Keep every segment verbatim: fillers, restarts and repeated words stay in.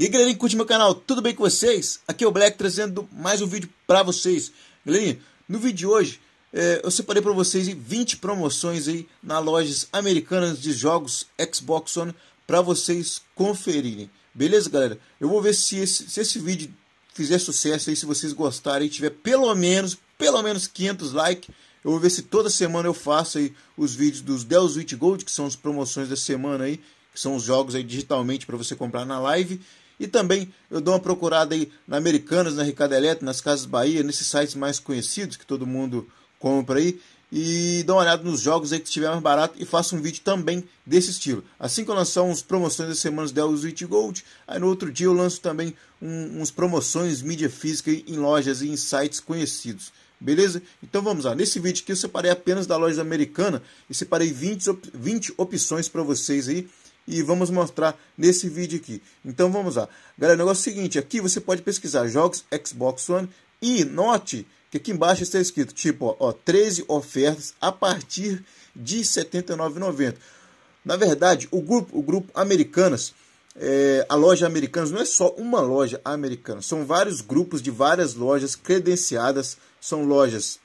E aí, galerinha que curte meu canal, tudo bem com vocês? Aqui é o Black trazendo mais um vídeo pra vocês. Galerinha, no vídeo de hoje é, eu separei pra vocês aí, vinte promoções aí nas lojas americanas de jogos Xbox One pra vocês conferirem. Beleza, galera? Eu vou ver se esse, se esse vídeo fizer sucesso aí, se vocês gostarem e tiver pelo menos, pelo menos quinhentos likes. Eu vou ver se toda semana eu faço aí os vídeos dos Deals With Gold, que são as promoções da semana aí, que são os jogos aí digitalmente para você comprar na live. E também eu dou uma procurada aí na Americanas, na Ricardo Eletro, nas Casas Bahia, nesses sites mais conhecidos que todo mundo compra aí. E dou uma olhada nos jogos aí que estiver mais barato e faço um vídeo também desse estilo. Assim que eu lançar uns promoções das semanas Deals With Gold, aí no outro dia eu lanço também um, uns promoções mídia física aí, em lojas e em sites conhecidos. Beleza? Então vamos lá. Nesse vídeo aqui eu separei apenas da loja americana e separei vinte, op vinte opções para vocês aí. E vamos mostrar nesse vídeo aqui. Então vamos lá. Galera, o negócio é o seguinte. Aqui você pode pesquisar jogos Xbox One. E note que aqui embaixo está escrito. Tipo, ó, ó treze ofertas a partir de setenta e nove reais e noventa centavos. Na verdade, o grupo, o grupo Americanas. É, a loja Americanas não é só uma loja americana. São vários grupos de várias lojas credenciadas. São lojas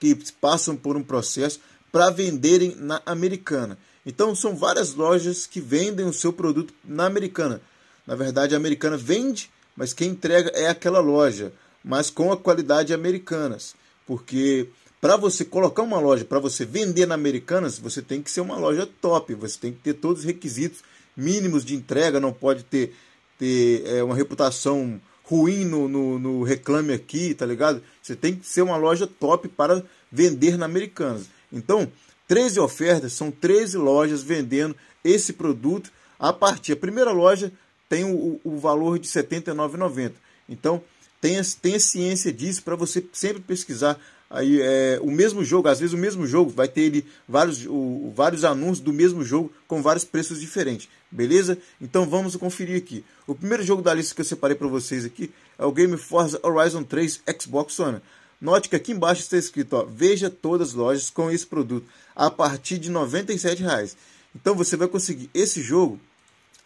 que passam por um processo para venderem na Americana. Então são várias lojas que vendem o seu produto na Americana. Na verdade a Americana vende, mas quem entrega é aquela loja, mas com a qualidade Americanas. Porque para você colocar uma loja, para você vender na Americanas, você tem que ser uma loja top. Você tem que ter todos os requisitos mínimos de entrega, não pode ter, ter é, uma reputação ruim no, no, no Reclame Aqui, tá ligado? Você tem que ser uma loja top para vender na Americanas. Então treze ofertas, são treze lojas vendendo esse produto a partir. A primeira loja tem o, o valor de setenta e nove reais e noventa centavos. Então, tenha, tenha ciência disso para você sempre pesquisar aí, é, o mesmo jogo. Às vezes o mesmo jogo vai ter ele, vários, o, vários anúncios do mesmo jogo com vários preços diferentes. Beleza? Então vamos conferir aqui. O primeiro jogo da lista que eu separei para vocês aqui é o game Forza Horizon três Xbox One. Note que aqui embaixo está escrito, ó, veja todas as lojas com esse produto, a partir de noventa e sete reais. Então você vai conseguir esse jogo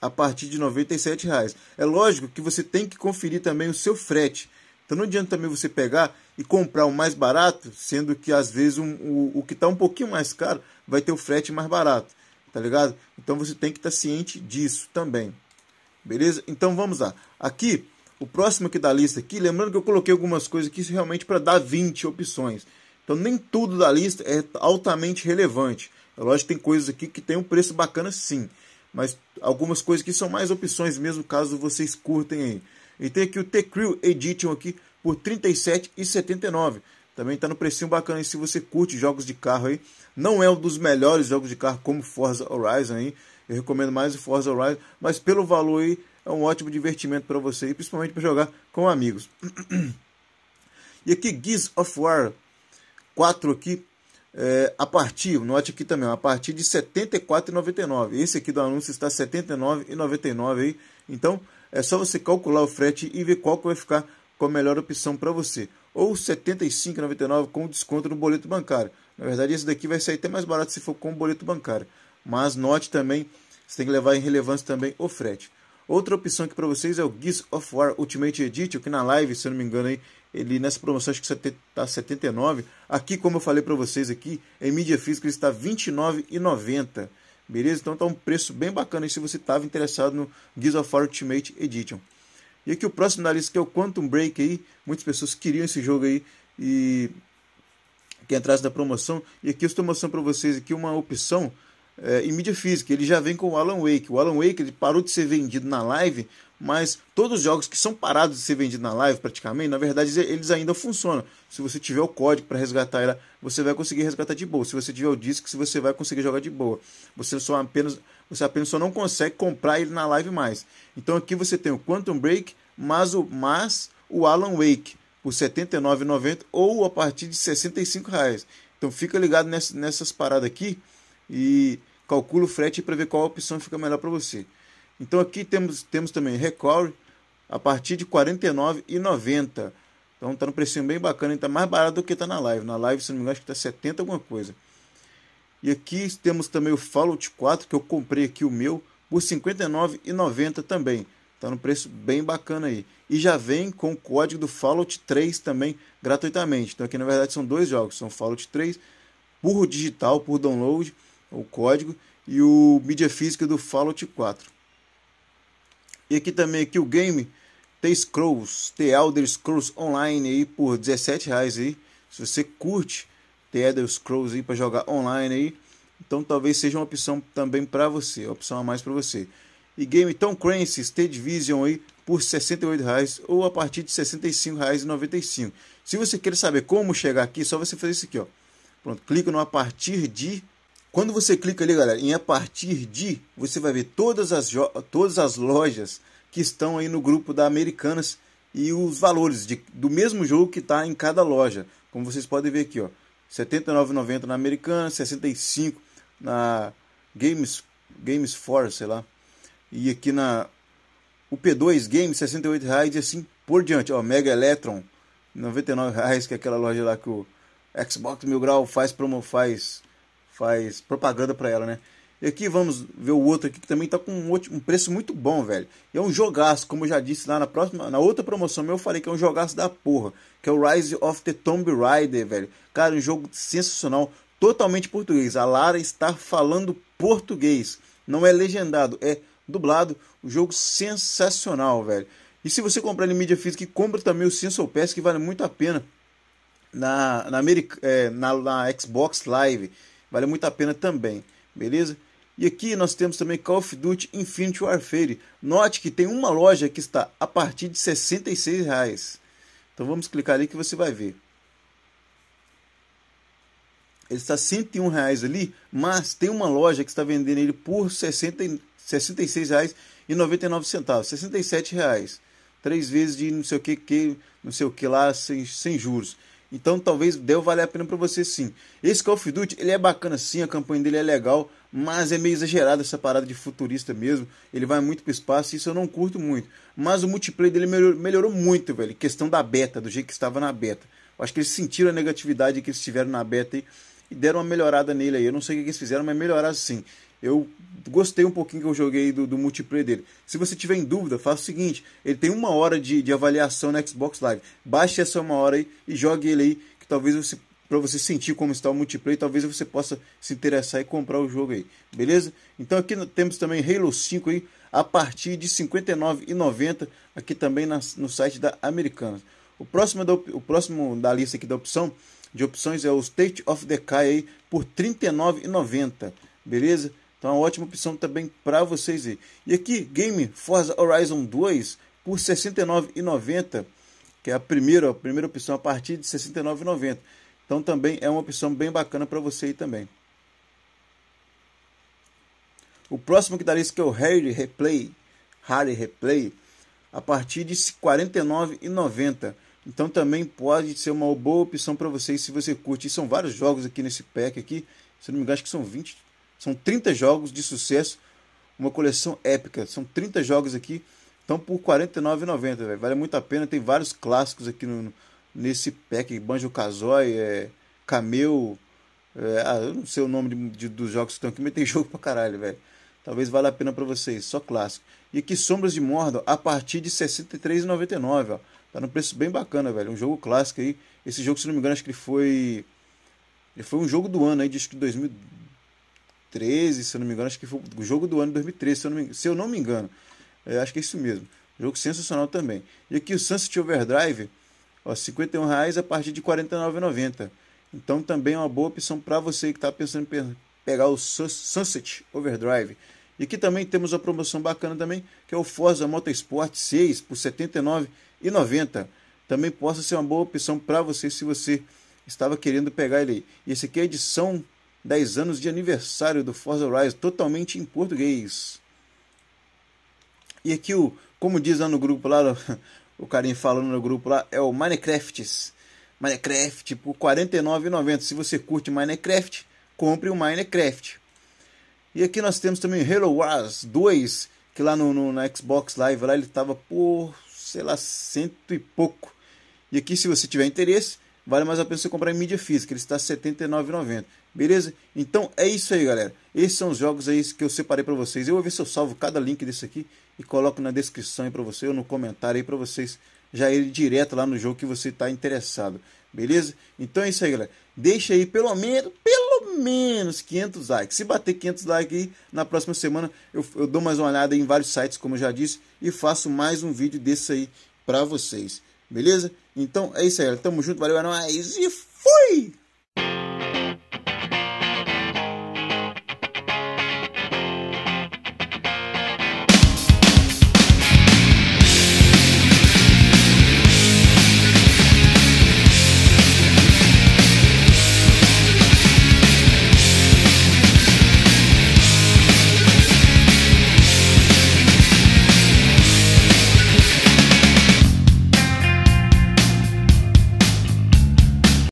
a partir de noventa e sete reais. É lógico que você tem que conferir também o seu frete. Então não adianta também você pegar e comprar o mais barato, sendo que às vezes um, o, o que está um pouquinho mais caro vai ter o frete mais barato, tá ligado? Então você tem que estar ciente disso também, beleza? Então vamos lá. Aqui... O próximo aqui da lista, aqui, lembrando que eu coloquei algumas coisas aqui realmente para dar vinte opções. Então nem tudo da lista é altamente relevante. É lógico que tem coisas aqui que tem um preço bacana sim. Mas algumas coisas que são mais opções mesmo, caso vocês curtem aí. E tem aqui o The Crew Edition aqui por trinta e sete reais e setenta e nove centavos. Também está no precinho bacana aí se você curte jogos de carro aí. Não é um dos melhores jogos de carro como Forza Horizon aí. Eu recomendo mais o Forza Horizon, mas pelo valor aí... É um ótimo divertimento para você, principalmente para jogar com amigos. E aqui, Gears of War quatro aqui, é, a partir, note aqui também, a partir de setenta e quatro reais e noventa e nove centavos. Esse aqui do anúncio está setenta e nove reais e noventa e nove centavos aí. Então, é só você calcular o frete e ver qual que vai ficar com a melhor opção para você. Ou setenta e cinco reais e noventa e nove centavos com desconto no boleto bancário. Na verdade, esse daqui vai sair até mais barato se for com o boleto bancário. Mas note também, você tem que levar em relevância também o frete. Outra opção aqui para vocês é o Gears of War Ultimate Edition, que na live, se eu não me engano, aí, ele nessa promoção acho que está setenta e nove reais. Aqui, como eu falei para vocês aqui, em mídia física ele está vinte e nove reais e noventa centavos. Beleza? Então está um preço bem bacana aí se você estava interessado no Gears of War Ultimate Edition. E aqui o próximo da lista que é o Quantum Break aí. Muitas pessoas queriam esse jogo aí e que entrasse na promoção. E aqui eu estou mostrando para vocês aqui uma opção... É, em mídia física, ele já vem com o Alan Wake. O Alan Wake ele parou de ser vendido na live, mas todos os jogos que são parados de ser vendidos na live, praticamente, na verdade, eles ainda funcionam. Se você tiver o código para resgatar ela, você vai conseguir resgatar de boa. Se você tiver o disco, você vai conseguir jogar de boa. Você só apenas, você apenas só não consegue comprar ele na live mais. Então aqui você tem o Quantum Break, mas o, mas o Alan Wake, por setenta e nove reais e noventa centavos ou a partir de sessenta e cinco reais. Então fica ligado nessa, nessas paradas aqui. E calcula o frete para ver qual a opção fica melhor para você. Então aqui temos, temos também Recovery a partir de quarenta e nove reais e noventa centavos. Então está no precinho bem bacana, está mais barato do que está na live. Na live, se não me engano, acho que está setenta reais alguma coisa. E aqui temos também o Fallout quatro, que eu comprei aqui o meu, por cinquenta e nove reais e noventa centavos também. Tá num preço bem bacana aí. E já vem com o código do Fallout três também, gratuitamente. Então aqui na verdade são dois jogos. São Fallout três, por digital, por download, o código. E o mídia física do Fallout quatro. E aqui também aqui o game The Scrolls, The Elder Scrolls Online aí por dezessete reais aí. Se você curte The Elder Scrolls aí para jogar online aí, então talvez seja uma opção também para você, opção a mais para você. E game Tom Clancy's The Division aí por sessenta e oito reais ou a partir de sessenta e cinco reais e noventa e cinco centavos. Se você quer saber como chegar aqui, só você fazer isso aqui, ó. Pronto, clica no a partir de. Quando você clica ali, galera, em a partir de, você vai ver todas as todas as lojas que estão aí no grupo da Americanas e os valores de, do mesmo jogo que está em cada loja. Como vocês podem ver aqui, ó, setenta e nove reais e noventa centavos na Americanas, sessenta e cinco reais na Games Games For, sei lá. E aqui na o P dois Games sessenta e oito reais e assim por diante, ó, Mega Eletron noventa e nove reais, que é aquela loja lá que o Xbox Mil Grau faz promo faz faz propaganda para ela, né? E aqui vamos ver o outro aqui que também tá com um, outro, um preço muito bom, velho. E é um jogaço, como eu já disse lá na próxima, na outra promoção meu, eu falei que é um jogaço da porra, que é o Rise of the Tomb Raider, velho. Cara, um jogo sensacional, totalmente português. A Lara está falando português, não é legendado, é dublado. Um jogo sensacional, velho. E se você comprar em mídia física, compra também o Season Pass, que vale muito a pena na na, America, é, na, na Xbox Live. Vale muito a pena também, beleza? E aqui nós temos também Call of Duty Infinity Warfare. Note que tem uma loja que está a partir de sessenta e seis reais. Então vamos clicar ali que você vai ver. Ele está cento e um reais ali, mas tem uma loja que está vendendo ele por sessenta e seis reais e noventa e nove centavos, sessenta e sete reais. Três vezes de não sei o que, que não sei o que lá sem, sem juros. Então talvez deu valer a pena para você sim. Esse Call of Duty, ele é bacana sim, a campanha dele é legal, mas é meio exagerada essa parada de futurista mesmo. Ele vai muito pro espaço e isso eu não curto muito. Mas o multiplayer dele melhorou, melhorou muito, velho. Questão da beta, do jeito que estava na beta. Eu acho que eles sentiram a negatividade que eles tiveram na beta aí, e deram uma melhorada nele aí. Eu não sei o que eles fizeram, mas melhoraram sim. Eu gostei um pouquinho que eu joguei do, do multiplayer dele. Se você tiver em dúvida, faça o seguinte. Ele tem uma hora de, de avaliação na Xbox Live. Baixe essa uma hora aí e jogue ele aí. Que talvez você, pra você sentir como está o multiplayer, talvez você possa se interessar e comprar o jogo aí. Beleza? Então aqui temos também Halo cinco aí. A partir de cinquenta e nove reais e noventa centavos. Aqui também na, no site da Americanas. O próximo, da, o próximo da lista aqui da opção de opções é o State of Decay aí. Por trinta e nove reais e noventa centavos. Beleza? Então é uma ótima opção também para vocês aí. E aqui, game Forza Horizon dois por sessenta e nove reais e noventa centavos, que é a primeira, a primeira opção a partir de sessenta e nove reais e noventa centavos. Então também é uma opção bem bacana para você aí também. O próximo que dá isso que é o Harry Replay, Harry Replay, a partir de quarenta e nove reais e noventa centavos. Então também pode ser uma boa opção para vocês se você curte. E são vários jogos aqui nesse pack aqui, se não me engano acho que são vinte. São trinta jogos de sucesso, uma coleção épica. São trinta jogos aqui, então por quarenta e nove reais e noventa centavos. Vale muito a pena, tem vários clássicos aqui no, nesse pack. Banjo Kazooie, é, Camel, é, ah, eu não sei o nome de, de, dos jogos que estão aqui, mas tem jogo pra caralho, velho. Talvez valha a pena pra vocês, só clássico. E aqui Sombras de Mordor, a partir de sessenta e três reais e noventa e nove centavos, ó. Tá num preço bem bacana, velho. Um jogo clássico aí. Esse jogo, se não me engano, acho que ele foi... Ele foi um jogo do ano aí, de acho que dois mil e treze, se eu não me engano, acho que foi o jogo do ano dois mil e treze, se eu não me, se eu não me engano. É, acho que é isso mesmo. Jogo sensacional também. E aqui o Sunset Overdrive, ó, cinquenta e um reais a partir de quarenta e nove reais e noventa centavos. Então também é uma boa opção para você que está pensando em pegar o Sunset Overdrive. E aqui também temos uma promoção bacana também, que é o Forza Motorsport seis por setenta e nove reais e noventa centavos. Também possa ser uma boa opção para você se você estava querendo pegar ele aí. E esse aqui é a edição... dez anos de aniversário do Forza Horizon, totalmente em português. E aqui, o, como diz lá no grupo, lá, o carinha falando no grupo lá, é o Minecraft. Minecraft por quarenta e nove reais e noventa centavos. Se você curte Minecraft, compre o Minecraft. E aqui nós temos também Halo Wars dois, que lá no, no, na Xbox Live lá, ele estava por, sei lá, cento e pouco. E aqui, se você tiver interesse, vale mais a pena você comprar em mídia física, ele está setenta e nove reais e noventa centavos. Beleza? Então é isso aí, galera. Esses são os jogos aí que eu separei para vocês. Eu vou ver se eu salvo cada link desse aqui e coloco na descrição aí para você, ou no comentário aí para vocês já ir direto lá no jogo que você está interessado. Beleza? Então é isso aí, galera. Deixa aí pelo menos, pelo menos quinhentos likes. Se bater quinhentos likes aí, na próxima semana eu, eu dou mais uma olhada em vários sites, como eu já disse, e faço mais um vídeo desse aí para vocês. Beleza? Então é isso aí, galera. Tamo junto, valeu, é nóis e fui!